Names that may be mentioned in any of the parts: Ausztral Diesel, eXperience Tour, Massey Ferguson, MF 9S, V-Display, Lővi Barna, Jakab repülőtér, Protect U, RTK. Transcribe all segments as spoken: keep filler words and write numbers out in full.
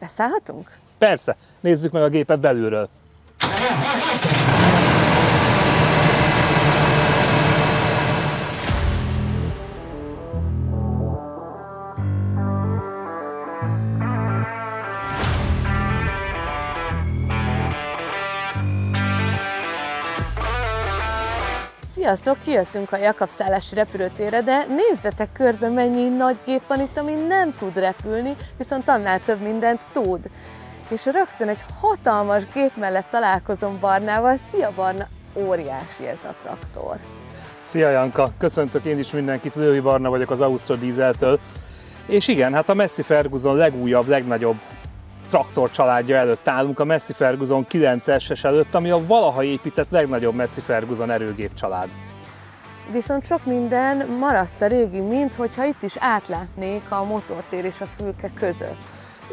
Beszállhatunk? Persze, nézzük meg a gépet belülről. Sziasztok, kijöttünk a Jakab repülőtérre, de nézzetek körbe, mennyi nagy gép van itt, ami nem tud repülni, viszont annál több mindent tud. És rögtön egy hatalmas gép mellett találkozom Barnával. Szia Barna, óriási ez a traktor. Szia Janka, köszöntök én is mindenkit, Lővi Barna vagyok az Ausztral Dieseltől. És igen, hát a Massey Ferguson legújabb, legnagyobb traktor családja előtt állunk, a Massey Ferguson kilences előtt, ami a valaha épített legnagyobb Massey Ferguson erőgép család. Viszont sok minden maradt a régi, mint hogyha itt is átlátnék a motortér és a fülke között.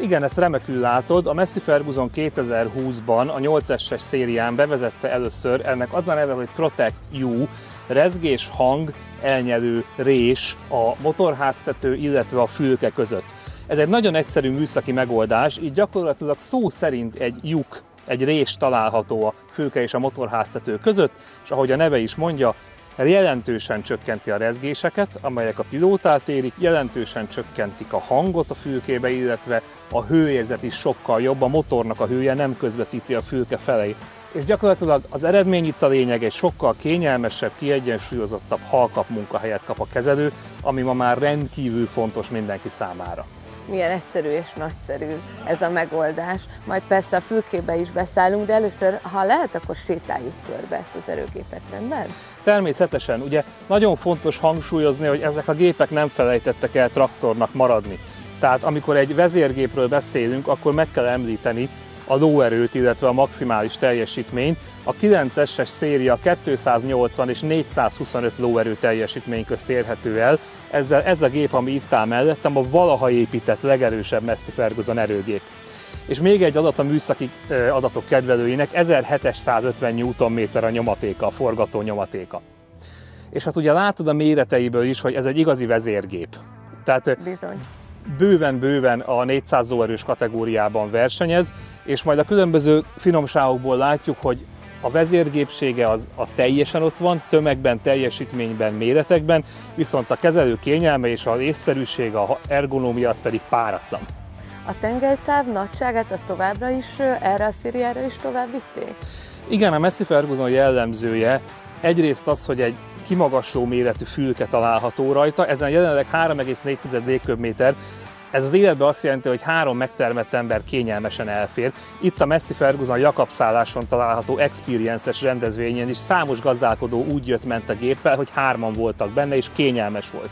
Igen, ezt remekül látod. A Massey Ferguson kétezer-húszban a nyolcas szérián bevezette először, ennek az a neve, hogy Protect U, rezgés, hang, elnyelő rés a motorháztető, illetve a fülke között. Ez egy nagyon egyszerű műszaki megoldás, így gyakorlatilag szó szerint egy lyuk, egy rés található a fülke és a motorháztető között, és ahogy a neve is mondja, jelentősen csökkenti a rezgéseket, amelyek a pilótát érik, jelentősen csökkentik a hangot a fülkébe, illetve a hőérzet is sokkal jobb, a motornak a hője nem közvetíti a fülke felé. És gyakorlatilag az eredmény itt a lényeg, egy sokkal kényelmesebb, kiegyensúlyozottabb halkap munkahelyet kap a kezelő, ami ma már rendkívül fontos mindenki számára. Milyen egyszerű és nagyszerű ez a megoldás. Majd persze a fülkébe is beszállunk, de először, ha lehet, akkor sétáljuk körbe ezt az erőgépet, rendben? Természetesen, ugye nagyon fontos hangsúlyozni, hogy ezek a gépek nem felejtettek el traktornak maradni. Tehát amikor egy vezérgépről beszélünk, akkor meg kell említeni a lóerőt, illetve a maximális teljesítményt. A kilences széria kétszáznyolcvan és négyszázhuszonöt lóerő teljesítmény közt érhető el, ezzel ez a gép, ami itt áll mellettem, a valaha épített legerősebb Massey Ferguson erőgép. És még egy adat a műszaki adatok kedvelőinek, ezerhétszázötven newtonméter a nyomatéka, a forgató nyomatéka. És hát ugye látod a méreteiből is, hogy ez egy igazi vezérgép. Tehát bizony. Bőven-bőven a négyszáz lóerős kategóriában versenyez, és majd a különböző finomságokból látjuk, hogy a vezérgépsége az, az teljesen ott van, tömegben, teljesítményben, méretekben, viszont a kezelő kényelme és az észszerűség, a ergonómia az pedig páratlan. A tengelytáv nagyságát az továbbra is, erre a szériára is tovább vitték? Igen, a Massey Ferguson jellemzője egyrészt az, hogy egy kimagasló méretű fülke található rajta, ezen jelenleg három egész négy légköbméter. Ez az életben azt jelenti, hogy három megtermett ember kényelmesen elfér. Itt a Massey Ferguson Jakab szálláson található experiences rendezvényen is számos gazdálkodó úgy jött-ment a géppel, hogy hárman voltak benne és kényelmes volt.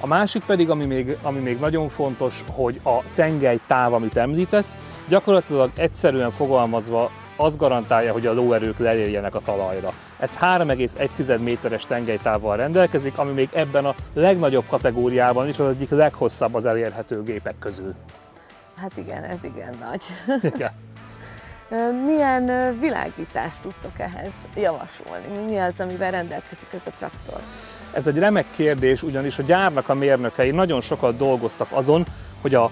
A másik pedig, ami még, ami még nagyon fontos, hogy a tengelytáv, amit említesz, gyakorlatilag egyszerűen fogalmazva az garantálja, hogy a lóerők leérjenek a talajra. Ez három egész egy méteres tengelytávval rendelkezik, ami még ebben a legnagyobb kategóriában is az egyik leghosszabb az elérhető gépek közül. Hát igen, ez igen nagy. Igen. Milyen világítást tudtok ehhez javasolni? Mi az, amivel rendelkezik ez a traktor? Ez egy remek kérdés, ugyanis a gyárnak a mérnökei nagyon sokat dolgoztak azon, hogy a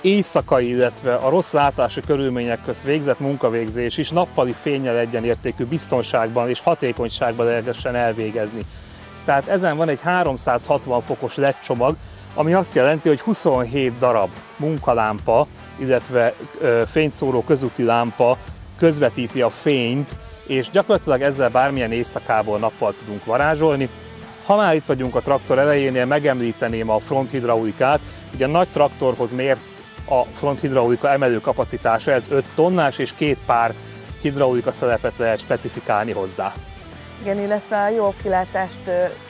éjszakai, illetve a rossz látási körülmények közt végzett munkavégzés is nappali fénnyel egyenértékű biztonságban és hatékonyságban lehessen elvégezni. Tehát ezen van egy háromszázhatvan fokos el é dé csomag, ami azt jelenti, hogy huszonhét darab munkalámpa, illetve fényszóró közúti lámpa közvetíti a fényt, és gyakorlatilag ezzel bármilyen éjszakából nappal tudunk varázsolni. Ha már itt vagyunk a traktor elejénél, megemlíteném a fronthidraulikát. Ugye a nagy traktorhoz mért a fronthidraulika emelő kapacitása, ez öt tonnás, és két pár hidraulika szelepet lehet specifikálni hozzá. Igen, illetve a jó kilátást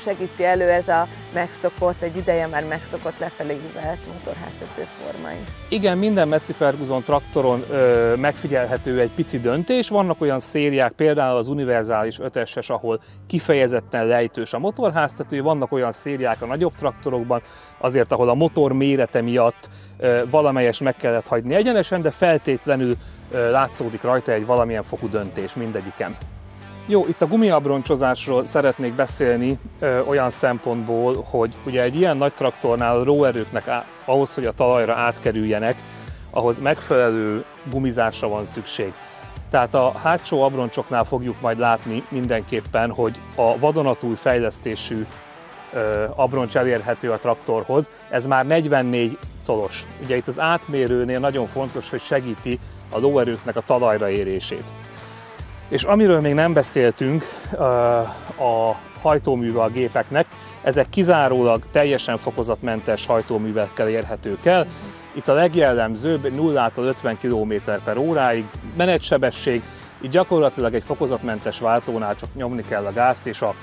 segíti elő ez a megszokott, egy ideje már megszokott lefelé ívelt motorháztető formány. Igen, minden Massey Ferguson traktoron ö, megfigyelhető egy pici döntés. Vannak olyan szériák, például az univerzális ötöses, ahol kifejezetten lejtős a motorháztető, vannak olyan szériák a nagyobb traktorokban, azért ahol a motor mérete miatt ö, valamelyes meg kellett hagyni egyenesen, de feltétlenül ö, látszódik rajta egy valamilyen fokú döntés mindegyiken. Jó, itt a gumiabroncsozásról szeretnék beszélni ö, olyan szempontból, hogy ugye egy ilyen nagy traktornál a lóerőknek á, ahhoz, hogy a talajra átkerüljenek, ahhoz megfelelő gumizásra van szükség. Tehát a hátsó abroncsoknál fogjuk majd látni mindenképpen, hogy a vadonatúj fejlesztésű abroncs elérhető a traktorhoz, ez már negyvennégy colos. Ugye itt az átmérőnél nagyon fontos, hogy segíti a lóerőknek a talajra érését. És amiről még nem beszéltünk a hajtóműve a gépeknek, ezek kizárólag teljesen fokozatmentes hajtóművekkel érhetők el. Itt a legjellemzőbb nullától ötven kilométer per óráig menetsebesség, így gyakorlatilag egy fokozatmentes váltónál csak nyomni kell a gázt, és a,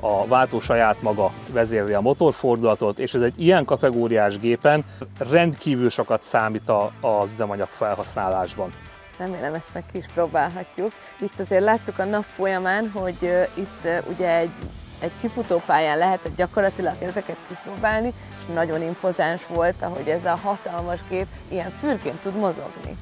a váltó saját maga vezérli a motorfordulatot, és ez egy ilyen kategóriás gépen rendkívül sokat számít az üzemanyag felhasználásban. Remélem ezt meg is próbálhatjuk. Itt azért láttuk a nap folyamán, hogy itt ugye egy, egy kifutópályán lehet gyakorlatilag ezeket kipróbálni, és nagyon impozáns volt, ahogy ez a hatalmas gép ilyen fürgén tud mozogni.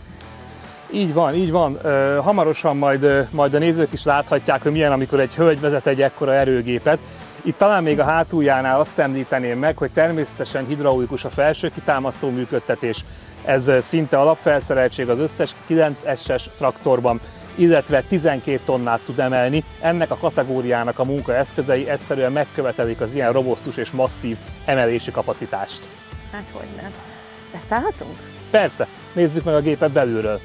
Így van, így van. Hamarosan majd, majd a nézők is láthatják, hogy milyen, amikor egy hölgy vezet egy ekkora erőgépet. Itt talán még a hátuljánál azt említeném meg, hogy természetesen hidraulikus a felső kitámasztó működtetés. Ez szinte alapfelszereltség az összes kilences traktorban, illetve tizenkét tonnát tud emelni. Ennek a kategóriának a munkaeszközei egyszerűen megkövetelik az ilyen robosztus és masszív emelési kapacitást. Hát hogy nem. Leszállhatunk? Persze, nézzük meg a gépet belülről.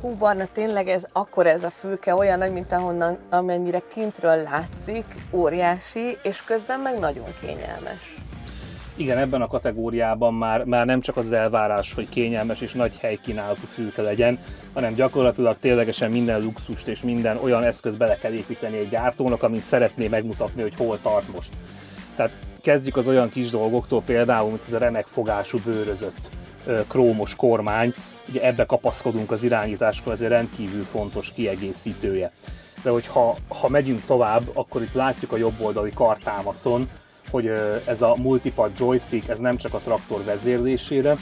Hú, Barna, tényleg ez, akkor ez a fülke olyan nagy, mint ahonnan, amennyire kintről látszik, óriási, és közben meg nagyon kényelmes. Igen, ebben a kategóriában már, már nem csak az elvárás, hogy kényelmes és nagy helykínálatú fülke legyen, hanem gyakorlatilag ténylegesen minden luxust és minden olyan eszköz bele kell építeni egy gyártónak, amin szeretné megmutatni, hogy hol tart most. Tehát kezdjük az olyan kis dolgoktól, például, mint ez a remek fogású bőrözött krómos kormány, ugye ebbe kapaszkodunk az irányításkor, ez egy rendkívül fontos kiegészítője. De hogyha ha megyünk tovább, akkor itt látjuk a jobb oldali kartámaszon, hogy ez a multipad joystick, ez nem csak a traktor vezérlésére,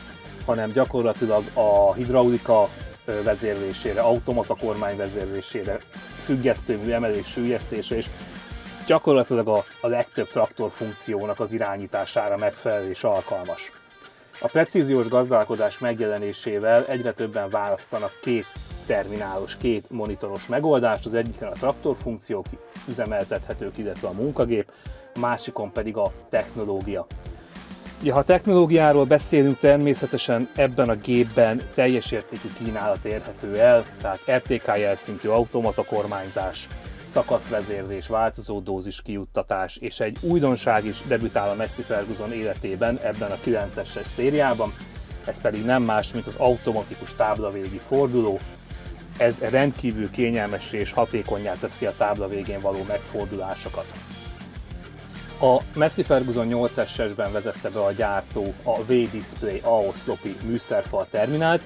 hanem gyakorlatilag a hidraulika vezérlésére, automata kormány vezérlésére, függesztőmű emelés, sülyeztésre, és gyakorlatilag a, a legtöbb traktor funkciónak az irányítására megfelelő és alkalmas. A precíziós gazdálkodás megjelenésével egyre többen választanak két terminálos, két monitoros megoldást, az egyiken a traktorfunkciók üzemeltethetők, illetve a munkagép, a másikon pedig a technológia. Ja, ha a technológiáról beszélünk, természetesen ebben a gépben teljes értékű kínálat érhető el, tehát er té ká jelszintű automata kormányzás, szakaszvezérlés, változó dózis kijuttatás, és egy újdonság is debütál a Massey Ferguson életében ebben a kilences szériában, ez pedig nem más, mint az automatikus táblavégi forduló. Ez rendkívül kényelmessé és hatékonnyá teszi a tábla végén való megfordulásokat. A Massey Ferguson nyolc es-ben vezette be a gyártó a V-Display A-oszlopi műszerfal terminált.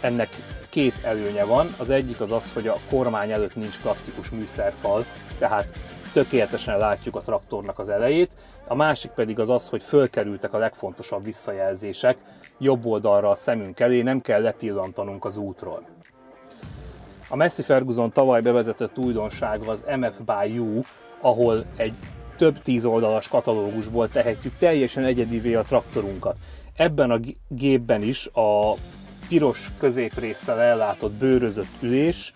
Ennek két előnye van, az egyik az az, hogy a kormány előtt nincs klasszikus műszerfal, tehát tökéletesen látjuk a traktornak az elejét, a másik pedig az az, hogy fölkerültek a legfontosabb visszajelzések, jobb oldalra a szemünk elé, nem kell lepillantanunk az útról. A Massey Ferguson tavaly bevezetett újdonsága az em ef bé i u, ahol egy több tíz oldalas katalógusból tehetjük teljesen egyedivé a traktorunkat. Ebben a gépben is a piros középrésszel ellátott bőrözött ülés,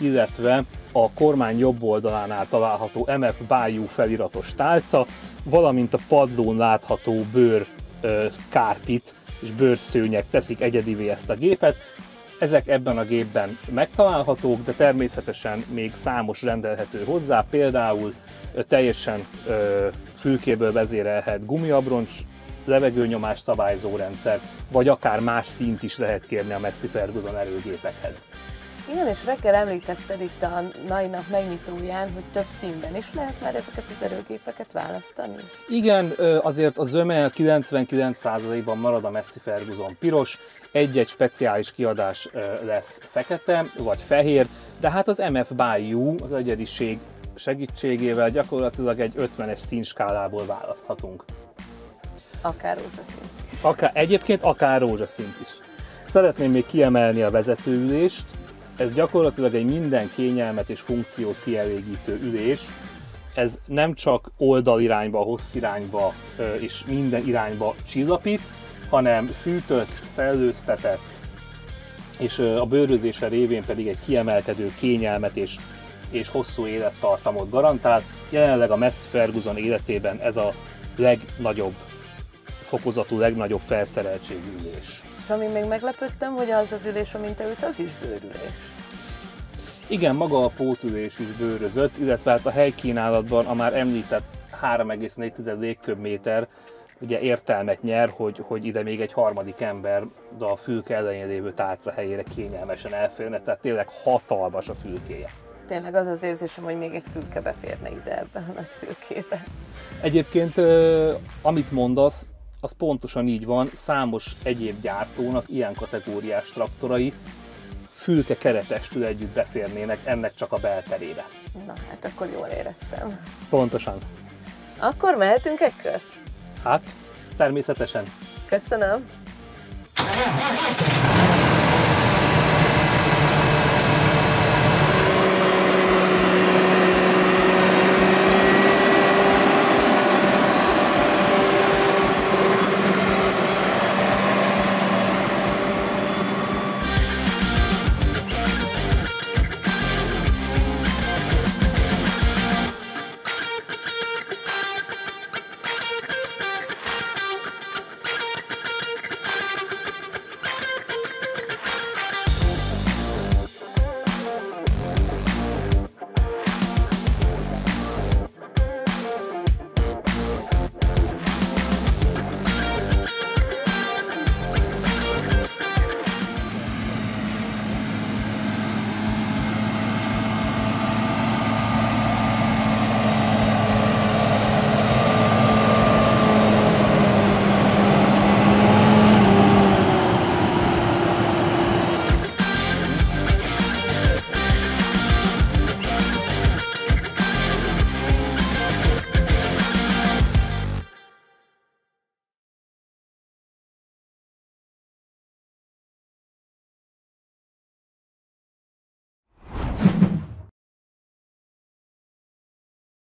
illetve a kormány jobb oldalánál található em ef bé i u feliratos tálca, valamint a padlón látható bőr ö, kárpit és bőrszőnyek teszik egyedivé ezt a gépet. Ezek ebben a gépben megtalálhatók, de természetesen még számos rendelhető hozzá, például ö, teljesen ö, fülkéből vezérelhet gumiabroncs, levegőnyomás szabályzó rendszer, vagy akár más szint is lehet kérni a Massey Ferguson erőgépekhez. Igen, és reggel említetted itt a mai nap megnyitóján, hogy több színben is lehet már ezeket az erőgépeket választani? Igen, azért a zöme kilencvenkilenc százalékban marad a Massey Ferguson piros, egy-egy speciális kiadás lesz fekete vagy fehér, de hát az em ef bé i u az egyediség segítségével gyakorlatilag egy ötvenes színskálából választhatunk. Akár rózsaszint is. Akár, egyébként akár rózsaszint is. Szeretném még kiemelni a vezetőülést, Ez gyakorlatilag egy minden kényelmet és funkciót kielégítő ülés. Ez nem csak oldalirányba, hosszirányba és minden irányba csillapít, hanem fűtött, szellőztetett, és a bőrözése révén pedig egy kiemelkedő kényelmet és, és hosszú élettartamot garantál. Jelenleg a Massey Ferguson életében ez a legnagyobb fokozatú, legnagyobb felszereltségű ülés. És amin még meglepődtem, hogy az az ülés, amint te ülsz, az is bőrülés. Igen, maga a pótülés is bőrözött, illetve hát a helykínálatban a már említett három egész négy légköbméter ugye értelmet nyer, hogy, hogy ide még egy harmadik ember a fülke elején lévő tárca helyére kényelmesen elférne, tehát tényleg hatalmas a fülkéje. Tényleg az az érzésem, hogy még egy fülke beférne ide ebbe a nagy fülkébe. Egyébként, amit mondasz, az pontosan így van, számos egyéb gyártónak ilyen kategóriás traktorai fülke keretestül együtt beférnének ennek csak a belterébe. Na hát akkor jól éreztem. Pontosan. Akkor mehetünk egy kört? Hát, természetesen. Köszönöm.